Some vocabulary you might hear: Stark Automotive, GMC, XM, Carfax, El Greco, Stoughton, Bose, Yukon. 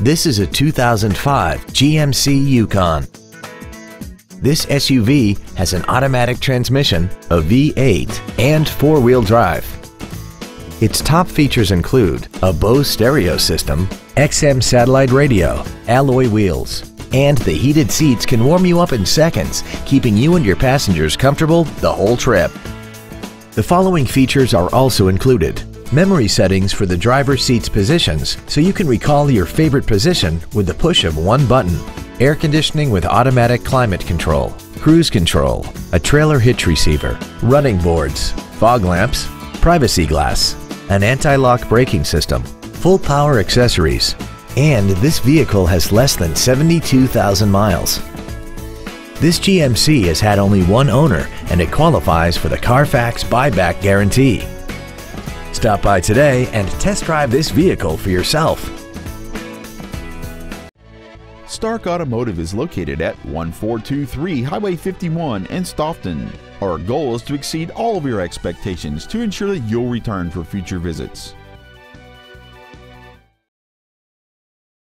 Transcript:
This is a 2005 GMC Yukon. This SUV has an automatic transmission, a V8, and four-wheel drive. Its top features include a Bose stereo system, XM satellite radio, alloy wheels, and the heated seats can warm you up in seconds, keeping you and your passengers comfortable the whole trip. The following features are also included: memory settings for the driver's seat's positions, so you can recall your favorite position with the push of one button, air conditioning with automatic climate control, cruise control, a trailer hitch receiver, running boards, fog lamps, privacy glass, an anti-lock braking system, full power accessories, and this vehicle has less than 72,000 miles. This GMC has had only one owner and it qualifies for the Carfax buyback guarantee. Stop by today and test drive this vehicle for yourself. Stark Automotive is located at 1423 Highway 51 in Stoughton. Our goal is to exceed all of your expectations to ensure that you'll return for future visits.